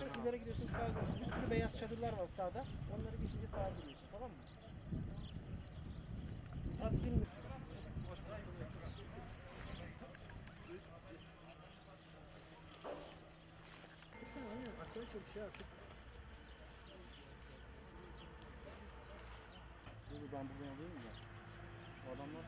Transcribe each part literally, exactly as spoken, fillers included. Çok ileri gidiyorsun, sağa gidiyorsun. Bir sürü beyaz çadırlar var sağda. Onları geçince sağa gidiyorsun, tamam mı? Hadi girmiyorsun. Kırsana oğlum, akşam çalışıyor artık. Dur ben buradan alayım ya. Şu adamlar...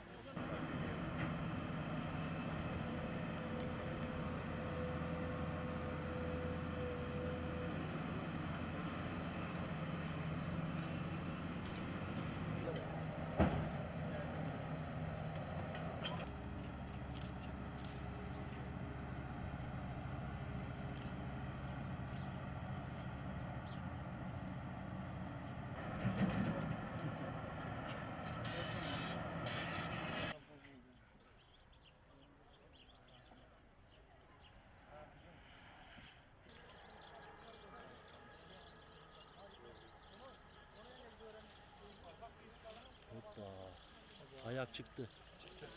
Hoppa. Ayak çıktı. Çıktı.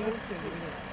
Thank you.